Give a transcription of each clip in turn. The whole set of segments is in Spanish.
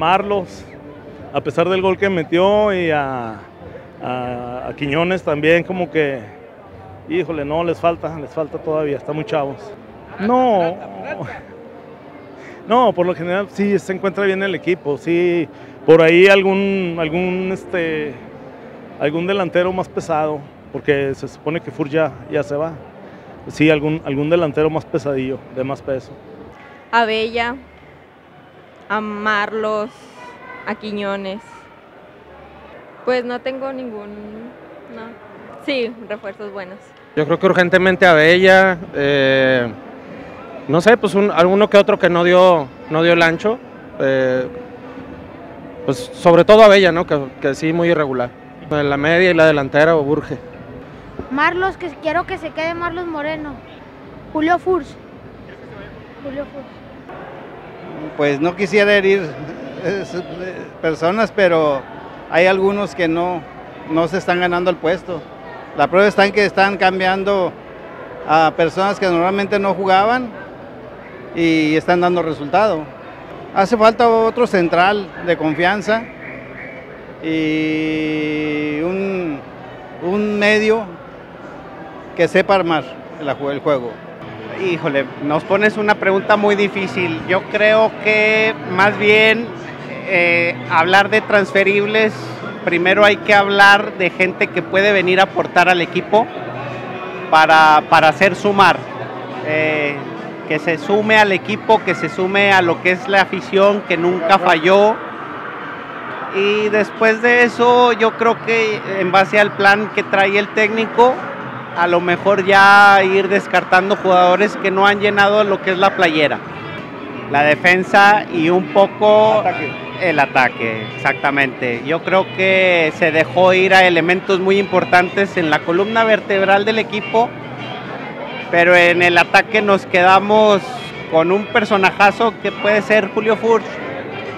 Marlos, a pesar del gol que metió, y a Quiñones también, como que, híjole, no, les falta todavía, están muy chavos. No, no, por lo general sí se encuentra bien el equipo, sí, por ahí algún delantero más pesado, porque se supone que Fur ya se va. Sí, algún delantero más pesadillo, de más peso. Abella, a Marlos, a Quiñones. Pues no tengo ningún, no. Sí, refuerzos buenos. Yo creo que urgentemente Abella, no sé, pues alguno que otro que no dio el ancho. Pues sobre todo Abella, ¿no? Que sí, muy irregular. La media y la delantera urge. Marlos, que quiero que se quede Marlos Moreno. Julio Furch. Julio Furch. Pues no quisiera herir personas, pero hay algunos que no se están ganando el puesto. La prueba está en que están cambiando a personas que normalmente no jugaban y están dando resultado. Hace falta otro central de confianza y un medio que sepa armar el juego. Híjole, nos pones una pregunta muy difícil. Yo creo que más bien hablar de transferibles, primero hay que hablar de gente que puede venir a aportar al equipo para hacer sumar, que se sume al equipo, que se sume a lo que es la afición, que nunca falló. Y después de eso, yo creo que en base al plan que trae el técnico, a lo mejor ya ir descartando jugadores que no han llenado lo que es la playera, la defensa y un poco el ataque, exactamente. Yo creo que se dejó ir a elementos muy importantes en la columna vertebral del equipo, pero en el ataque nos quedamos con un personajazo que puede ser Julio Furch,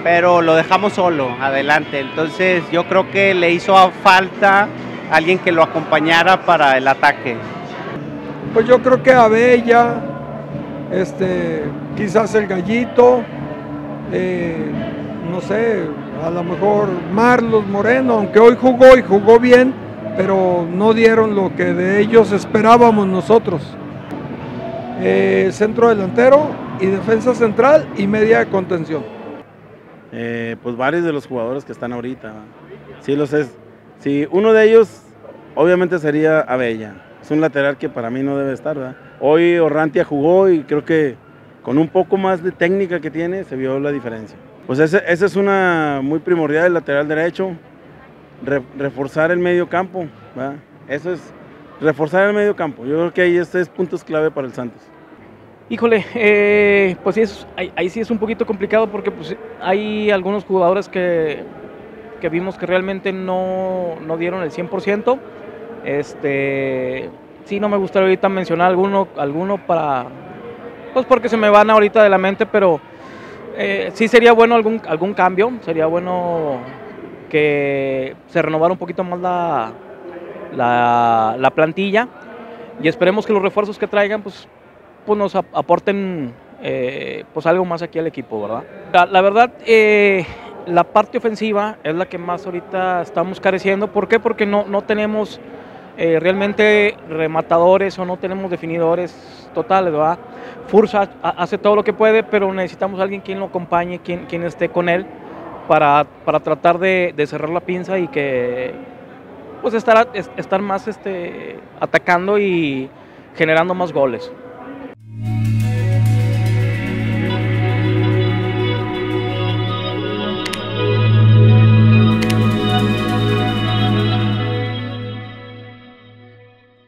pero lo dejamos solo, adelante. Entonces yo creo que le hizo falta alguien que lo acompañara para el ataque. Pues yo creo que Abella, quizás el Gallito, no sé, a lo mejor Marlos Moreno, aunque hoy jugó y jugó bien, pero no dieron lo que de ellos esperábamos nosotros. Centro delantero y defensa central y media de contención. Pues varios de los jugadores que están ahorita, sí los es. Sí, uno de ellos obviamente sería Abella, es un lateral que para mí no debe estar, ¿verdad? Hoy Orrantia jugó y creo que con un poco más de técnica que tiene se vio la diferencia. Pues ese es una muy primordial, el lateral derecho, reforzar el medio campo, ¿verdad? Eso es, reforzar el medio campo, yo creo que ahí es puntos clave para el Santos. Híjole, pues sí ahí sí es un poquito complicado porque pues, hay algunos jugadores que vimos que realmente no dieron el 100%. Sí, no me gustaría ahorita mencionar alguno para, pues porque se me van ahorita de la mente, pero sí sería bueno algún cambio, sería bueno que se renovara un poquito más la plantilla y esperemos que los refuerzos que traigan, pues nos aporten pues algo más aquí al equipo, ¿verdad? La verdad, la parte ofensiva es la que más ahorita estamos careciendo. ¿Por qué? Porque no tenemos realmente rematadores o no tenemos definidores totales, ¿verdad? Fursa hace todo lo que puede, pero necesitamos a alguien quien lo acompañe, quien esté con él para tratar de cerrar la pinza y que pues estar más atacando y generando más goles.